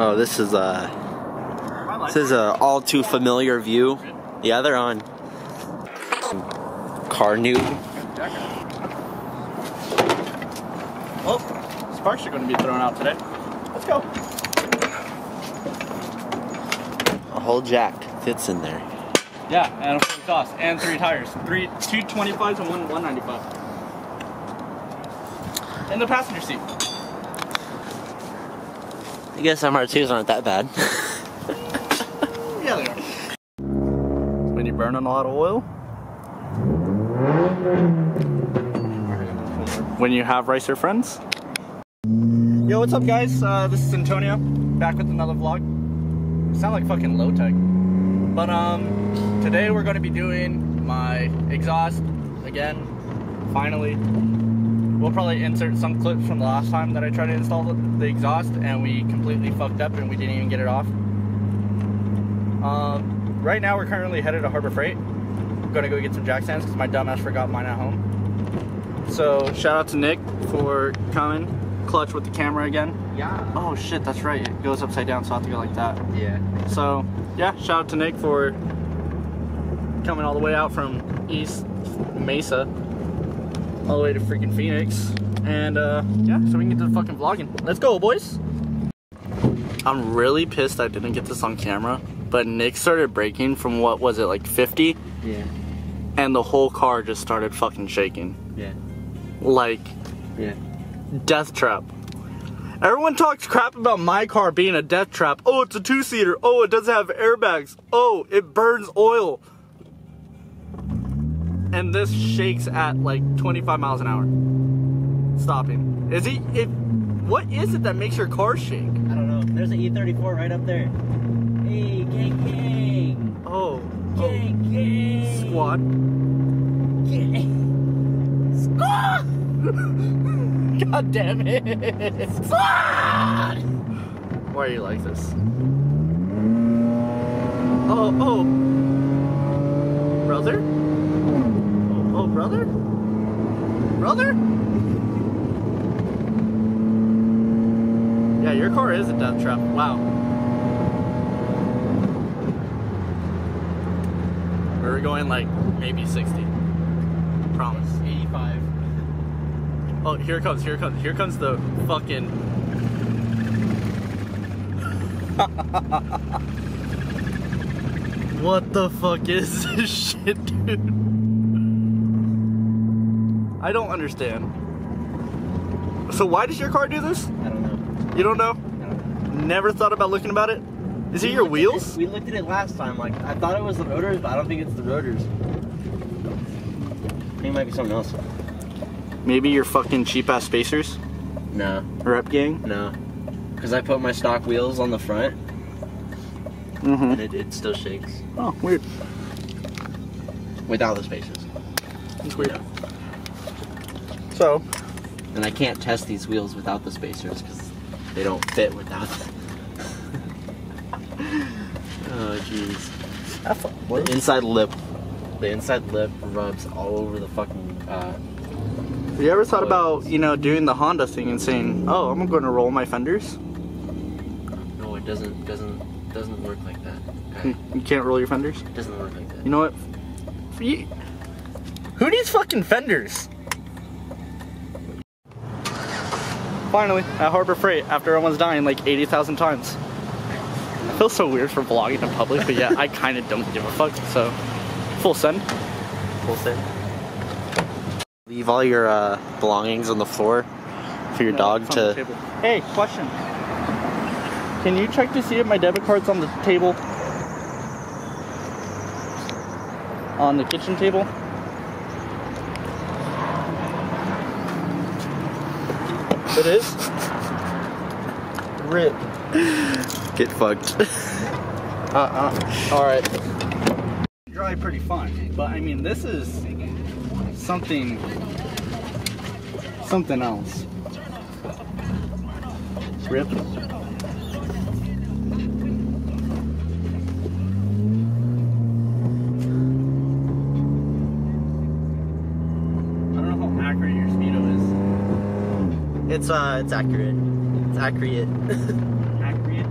Oh, this is a all too familiar view. Yeah, they're on. Car new. Well, sparks are going to be thrown out today. Let's go. A whole jack fits in there. Yeah, and a full exhaust and three tires. Two 25s and one 195. In the passenger seat. I guess MR2s aren't that bad. Yeah, they are. When you're burning a lot of oil. When you have racer friends. Yo, what's up guys? This is Antonio, back with another vlog. I sound like fucking low tech. But today we're gonna be doing my exhaust again, finally. We'll probably insert some clips from the last time that I tried to install the exhaust and we completely fucked up and we didn't even get it off. Right now we're currently headed to Harbor Freight. I'm gonna go get some jack stands because my dumbass forgot mine at home. So shout out to Nick for coming. Clutch with the camera again. Yeah. Oh shit, that's right. It goes upside down, so I have to go like that. Yeah. So yeah, shout out to Nick for coming all the way out from East Mesa, all the way to freaking Phoenix. And yeah, so we can get to the fucking vlogging. Let's go, boys. I'm really pissed I didn't get this on camera, but Nick started braking from what was it, like 50? Yeah. And the whole car just started fucking shaking. Yeah. Like. Yeah. Death trap. Everyone talks crap about my car being a death trap. Oh, it's a two-seater. Oh, it doesn't have airbags. Oh, it burns oil. And this shakes at like 25 miles an hour. Stopping. Is it? What is it that makes your car shake? I don't know. There's an E34 right up there. Hey, gang, gang. Oh. Gang, gang. Squad. Gang. Squad. God damn it! Squad! Why are you like this? Oh, oh! Brother? Oh, oh, brother? Brother? Yeah, your car is a death trap. Wow. We were going like maybe 60. Promise. 85. Oh, here it comes, here it comes, here comes the fucking... What the fuck is this shit, dude? I don't understand. So why does your car do this? I don't know. You don't know? I don't know. Never thought about looking about it? Is it your wheels? We looked at it last time, like, I thought it was the rotors, but I don't think it's the rotors. I think it might be something else. Maybe your fucking cheap ass spacers? No. Rep gang? No. Because I put my stock wheels on the front. Mm-hmm. And it still shakes. Oh, weird. Without the spacers. It's weird. Yeah. So. And I can't test these wheels without the spacers because they don't fit without them. Oh, jeez. The inside lip. The inside lip rubs all over the fucking... Have you ever thought about, you know, doing the Honda thing and saying, oh, I'm going to roll my fenders? No, it doesn't work like that. Okay. You can't roll your fenders? It doesn't work like that. You know what? Who needs fucking fenders? Finally, at Harbor Freight, after everyone's dying like 80,000 times. I feel so weird for vlogging in public, but yeah, I kind of don't give a fuck, so full send. Full send. Leave all your belongings on the floor for your dog to... Hey, question. Can you check to see if my debit card's on the table? On the kitchen table? It is? Rip. Get fucked. Alright. Dry pretty fine, but I mean this is... Something else. Rip. I don't know how accurate your speedo is. It's accurate. It's accurate. Accurate?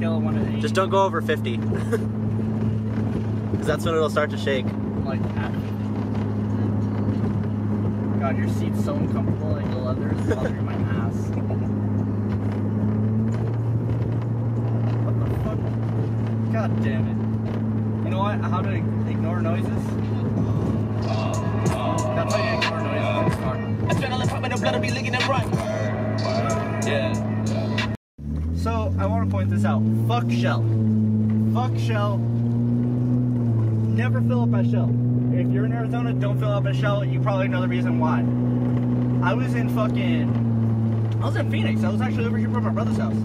scale of 1 to 8. Just don't go over 50. Because that's when it'll start to shake. Like that. God, your seat's so uncomfortable, like the leather is bothering my ass. What the fuck? God damn it. You know what? How to ignore noises? That's how you ignore noises in I spent all the time in the blood to be licking and run. Yeah. So, I want to point this out. Fuck Shell. Fuck Shell. Never fill up at Shell. If you're in Arizona, don't fill up at Shell. You probably know the reason why. I was in Phoenix. I was actually over here by my brother's house.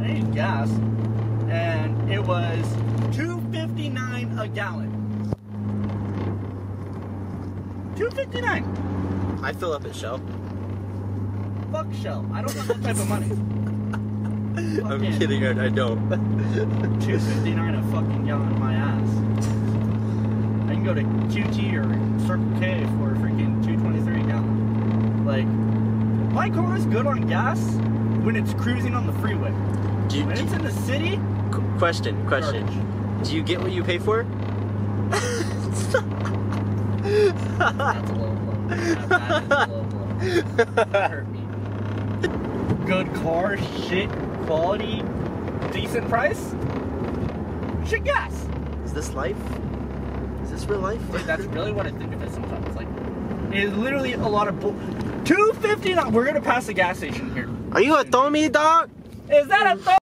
I needed gas. And it was $2.59 a gallon. $2.59. I fill up at Shell. Fuck Shell. I don't want that type of money. I'm kidding. I don't. $2.59 a fucking gallon in my ass. I can go to QT or Circle K for freaking $2.23 a gallon. Like, my car is good on gas when it's cruising on the freeway. When it's in the city, question. Garbage. Do you get what you pay for? That's a low blow. That is a low blow. That hurt me. Good car, shit quality, decent price, shit gas. Is this life? Is this real life? Like, that's really what I think of it sometimes. Like, it's literally a lot of bull. $2.59. We're gonna pass the gas station here. Are you a Tommy, dog? Is that a Tommy?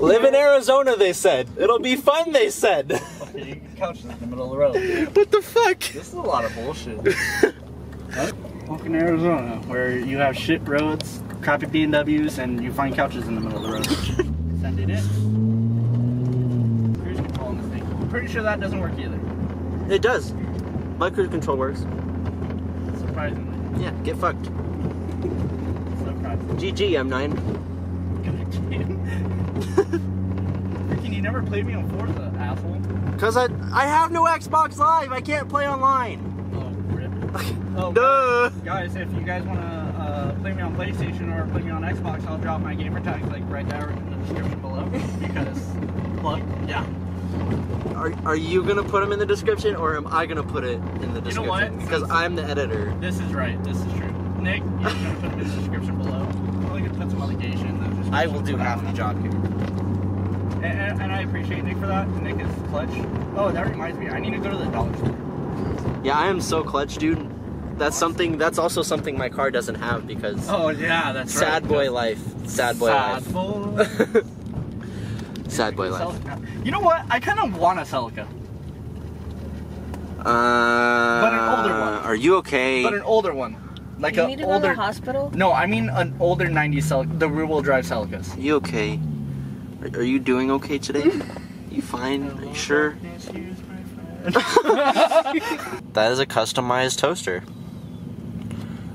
Live in Arizona, they said. It'll be fun, they said. Okay, your couch is in the middle of the road. What the fuck? This is a lot of bullshit. Welcome to Arizona, where you have shit roads, crappy B&Ws, and you find couches in the middle of the road. Send it in. Pretty sure that doesn't work either. It does. My cruise control works. Surprisingly. Yeah, get fucked. Surprisingly. GG, M9. Freaking, you never played me on Forza, asshole. Because I have no Xbox Live. I can't play online. Oh, rip. Oh, duh. Guys, if you guys want to play me on PlayStation or play me on Xbox, I'll drop my gamer tags like right there in the description below. Because, like, yeah. Are you gonna put them in the description, or am I gonna put it in the description? You know what? Because I'm the editor. This is right. This is true. Nick, you're gonna put it in the description below. I'm only gonna put some allegation in the description. I will do half the job here. And I appreciate Nick for that. Nick is clutch. Oh, that reminds me. I need to go to the dollar store. Yeah, I am so clutch, dude. That's something. That's also something my car doesn't have because. Oh yeah, that's right. Sad boy life. Sad boy life. Sad boy. Sad boy life. You know what? I kind of want a Celica. But an older one. Are you okay? But an older one. Like you need to go to the hospital? No, I mean an older 90s Celica, the rear-wheel drive Celicas. You okay? Are you doing okay today? You fine? Are you sure? That is a customized toaster.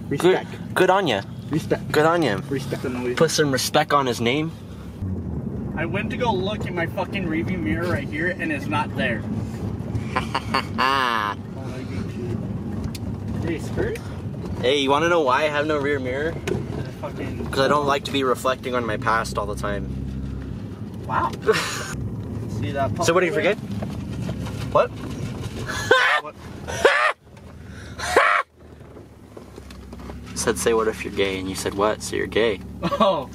Respect. Good on ya. Respect. Good on ya. Respect. Put some respect on his name. I went to go look in my fucking rearview mirror right here, and it's not there. Hey, Spurs? Hey, you want to know why I have no rear mirror? Because I don't like to be reflecting on my past all the time. Wow. See that? So what do you forget? What? What? Said, say what if you're gay, and you said what? So you're gay. Oh.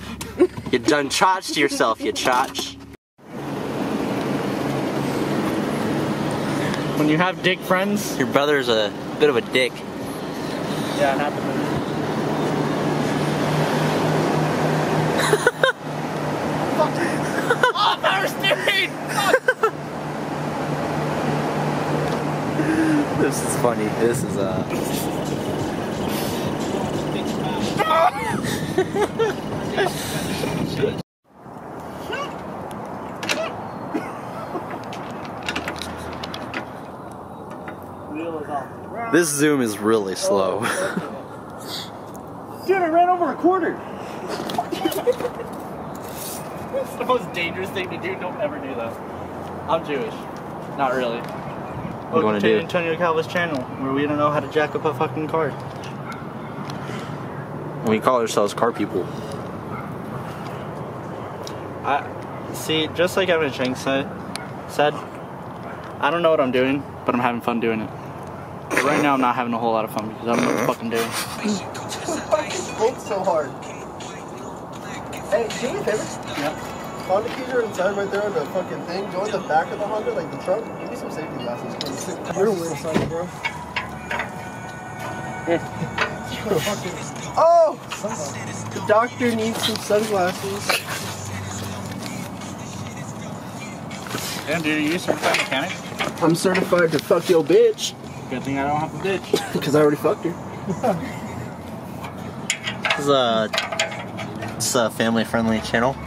You done chotched yourself, you chotch. When you have dick friends? Your brother's a bit of a dick. Yeah, not the brother. Oh, power steering! Oh. This is funny. This is, This zoom is really slow. Dude, I ran over a quarter. It's the most dangerous thing to do. Don't ever do that. I'm Jewish. Not really. Welcome to Antonio Calvo's channel, where we don't know how to jack up a fucking car. We call ourselves car people. See, just like Evan Chang said, I don't know what I'm doing, but I'm having fun doing it. But right now, I'm not having a whole lot of fun because I don't know what the fuck I'm doing. You fucking spoke so hard. Hey, do me a favor. Yeah. Honda keys are inside right there on the fucking thing. Go in the back of the Honda, like the trunk. Give me some safety glasses. You're a little son, bro. You're a fucking... Oh! The doctor needs some sunglasses. Damn, dude, are you a certified mechanic? I'm certified to fuck your bitch. Good thing I don't have a bitch. Because I already fucked her. This is a family-friendly channel. Yo,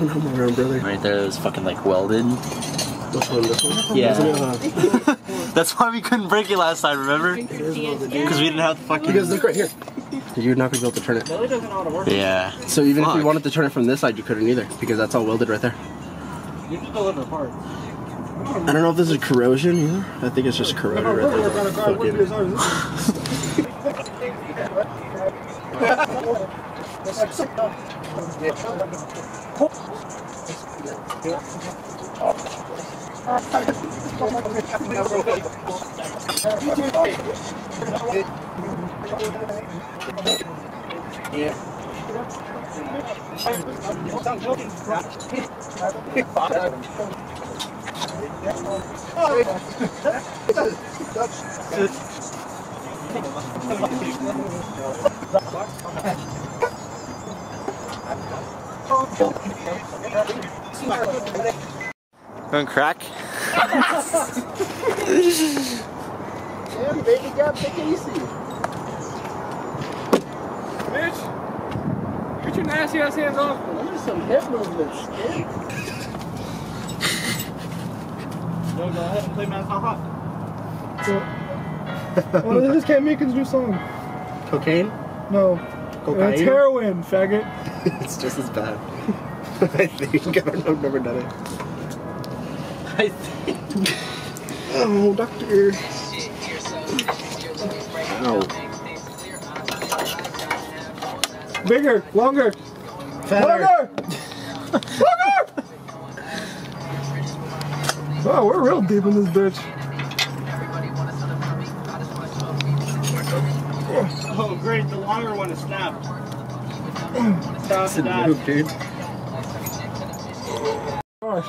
no more, brother. Right there, it was fucking like welded. This one? Yeah. That's why we couldn't break it last time, remember? Because we didn't have the fucking... Because look right here. You're not going to be able to turn it. Really doesn't know how to work. Yeah. So even if you wanted to turn it from this side, you couldn't either. Because that's all welded right there. You just deliver parts. I don't know if this is corrosion either. I think it's just corroded right there. Going crack? Damn, baby got the easy. Get your nasty ass hands off. Those are some hip movements, kid. Yo, go ahead and play Man's Hot Hot. Well, this is Cam Meekin's new song. Cocaine? No. Cocaine? It's heroin, faggot. It's just as bad. I think. I don't know, I've never done it. I think. Oh, doctor. Ow. Bigger, longer, fatter. Longer! Wow, we're real deep in this bitch. Oh, great, the longer one is snapped. That's a move, dude. Why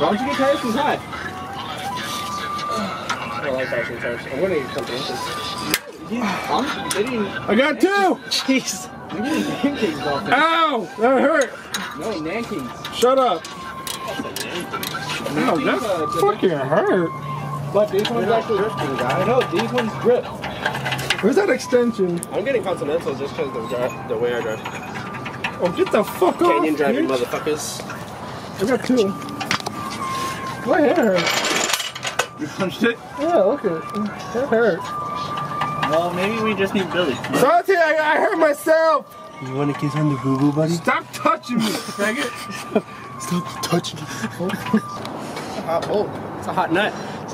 don't you get tires from hot? I don't like tires tires. I'm gonna get something else. I got two! Jeez. You need nankeens off there. Ow! That hurt! No, nankeens. Shut up. No, that fucking hurt. But these ones actually grip. I know, these ones grip. Where's that extension? I'm getting Continentals just because the way I drive. Oh, get the fuck Canyon off! Canyon driving bitch. Motherfuckers. I got two. My head hurt. You punched it? Yeah, look at it. That hurt. Well, maybe we just need Billy. Salty, I hurt myself! You want to kiss on the boo boo, buddy? Stop touching me, faggot! Stop touching me. It's a hot nut.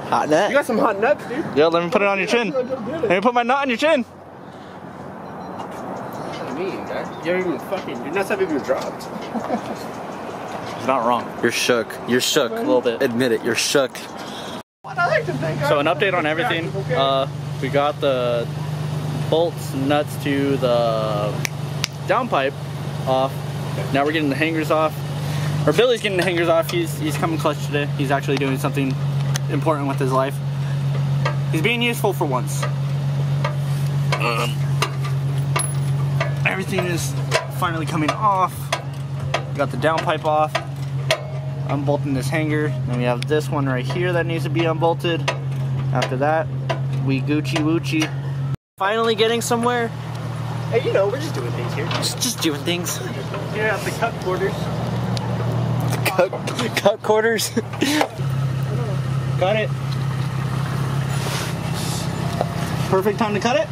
Hot nut. You got some hot nuts, dude. Yo, let me put it on your chin. Let me put my nut on your chin. What do you mean, guys? You're even fucking. Your nuts haven't even dropped. It's not wrong. You're shook. You're shook. A little bit. Admit it. You're shook. So an update on everything. We got the bolts, nuts to the downpipe off. Now we're getting the hangers off. Or Billy's getting the hangers off. He's coming clutch today. He's actually doing something important with his life. He's being useful for once. Everything is finally coming off. We got the downpipe off. Unbolting this hanger. Then we have this one right here that needs to be unbolted. After that, we Gucci Woochie. Finally getting somewhere. Hey, you know, we're just doing things here. Just doing things. Here at the cut quarters. Cut quarters? Cut it. Perfect time to cut it.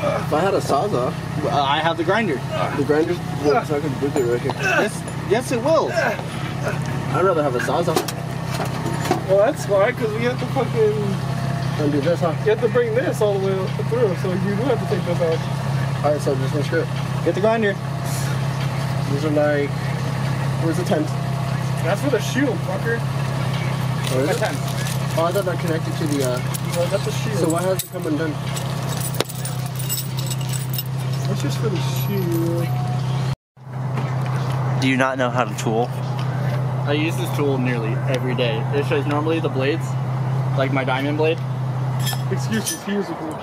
If I had a sawzall, I have the grinder. The grinder will fucking do it right here. Yes, it will. I'd rather have a sawzall. Well, that's why, because we have to fucking undo this, huh? You have to bring this all the way through, so you do have to take this out. All right, so just one strip. Get the grinder. These are like, where's the tent? That's for the shield, fucker. Where is it? Tent. Oh, I thought that connected to the. No, that's the shield. So why has it come undone? That's just for the shield. Do you not know how to tool? I use this tool nearly every day. It shows normally the blades, like my diamond blade. Excuses, here's a blade.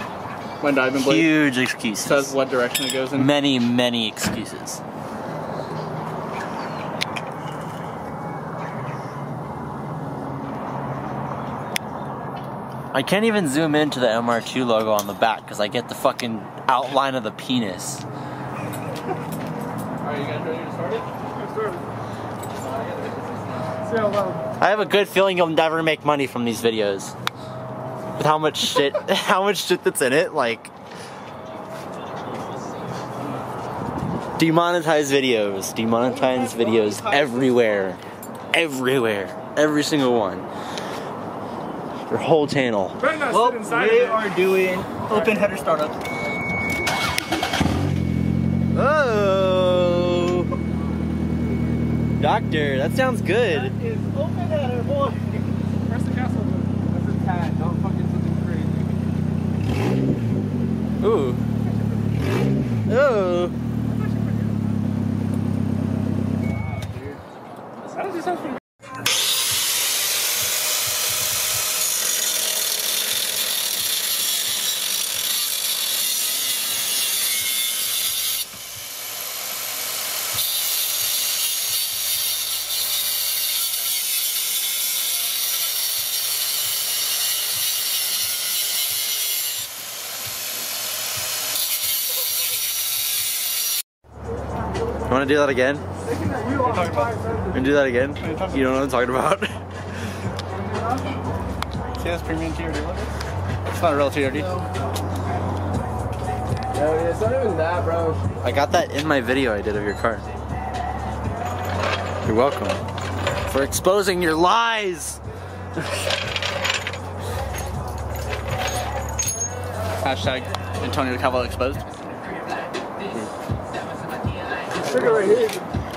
My diamond blade. Huge excuses. Says what direction it goes in. Many, many excuses. I can't even zoom into the MR2 logo on the back because I get the fucking outline of the penis. Alright, you guys ready to start it? Let's start it. See how loud. I have a good feeling you'll never make money from these videos. With how much shit, how much shit that's in it, like. Demonetize videos everywhere. Everywhere. Every single one. Your whole channel. Well, we are doing open header startup. Oh, doctor, that sounds good. That is open header, boy. Press the gas open. That's a tad. Don't fucking something crazy. Ooh. Oh. That actually sounds pretty good. Do that again? And do that again? You don't know what I'm talking about. See this premium TRD? It's not a real TRD. No, it's not even that, bro. I got that in my video I did of your car. You're welcome for exposing your lies. Hashtag Antonio Calvo exposed.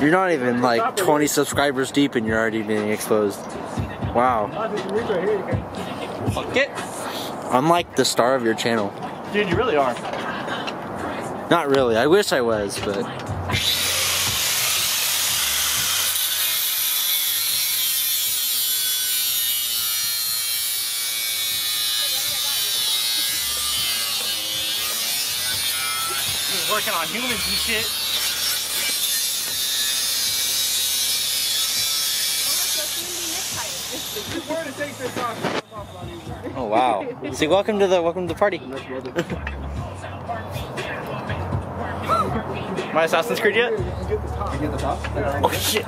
You're not even like 20 subscribers deep and you're already being exposed. Wow. Fuck it. I'm like the star of your channel. Dude, you really are. Not really. I wish I was, but. You're working on humans and shit. Oh wow! See, welcome to the party. My Assassin's Creed yet? Oh shit!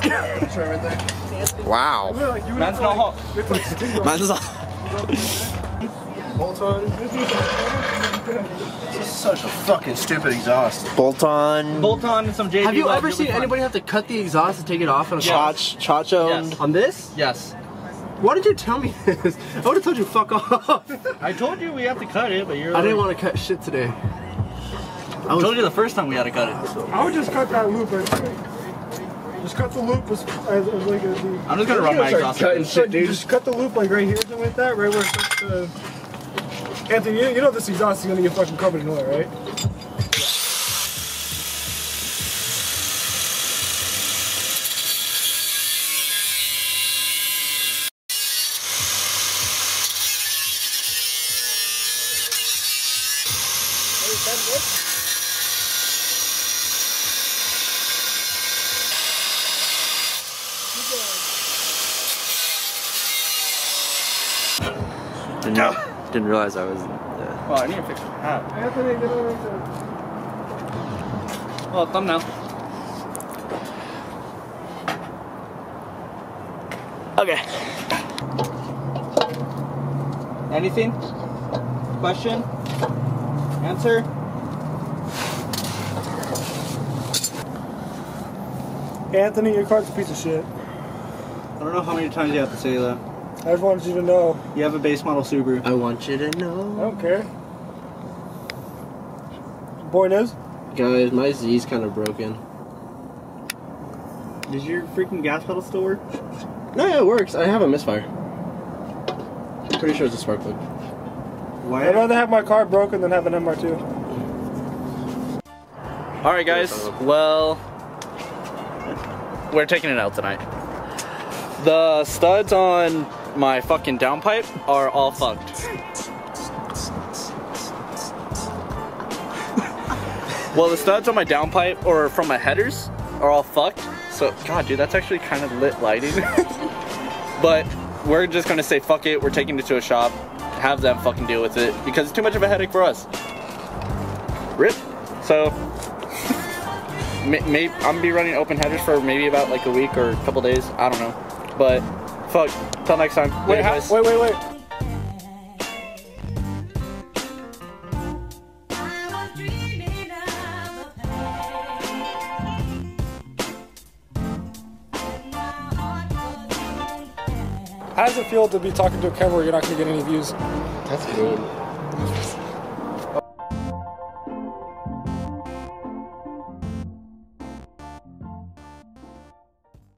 Wow! Man's no hot. Man's Bolton. This is such a fucking stupid exhaust. Bolton and some J&B. Have you ever seen anybody have to cut the exhaust and take it off on a Chacho on this? Yes. Why did you tell me this? I would have told you fuck off. I told you we have to cut it, but you're. I didn't want to cut shit today. I told you the first time we had to cut it. I would just cut that loop. Right? Just cut the loop as like a. I'm just gonna run my exhaust. Cutting shit, dude. Just cut the loop like right here, something like that, right where it cuts the. Anthony, you know this exhaust is gonna get fucking covered in oil, right? Didn't realize I was. Well, I need a picture. Well, thumbnail. Okay. Anything? Question? Answer? Anthony, your car's a piece of shit. I don't know how many times you have to say that. I just wanted you to know. You have a base model Subaru. I want you to know. I don't care. Boy knows. Guys, my Z's kind of broken. Does your freaking gas pedal still work? No, yeah, it works. I have a misfire. I'm pretty sure it's a spark plug. Why? I'd rather have my car broken than have an MR2. Alright guys, well, we're taking it out tonight. The studs on my fucking downpipe are all fucked. Well, the studs on my downpipe or from my headers are all fucked. So, God, dude, that's actually kind of lit lighting. But we're just gonna say fuck it. We're taking it to a shop. Have them fucking deal with it because it's too much of a headache for us. Rip. So, maybe I'm gonna be running open headers for maybe about like a week or a couple days. I don't know. But, fuck, till next time. Wait, guys. Wait. How does it feel to be talking to a camera where you're not going to get any views? That's good.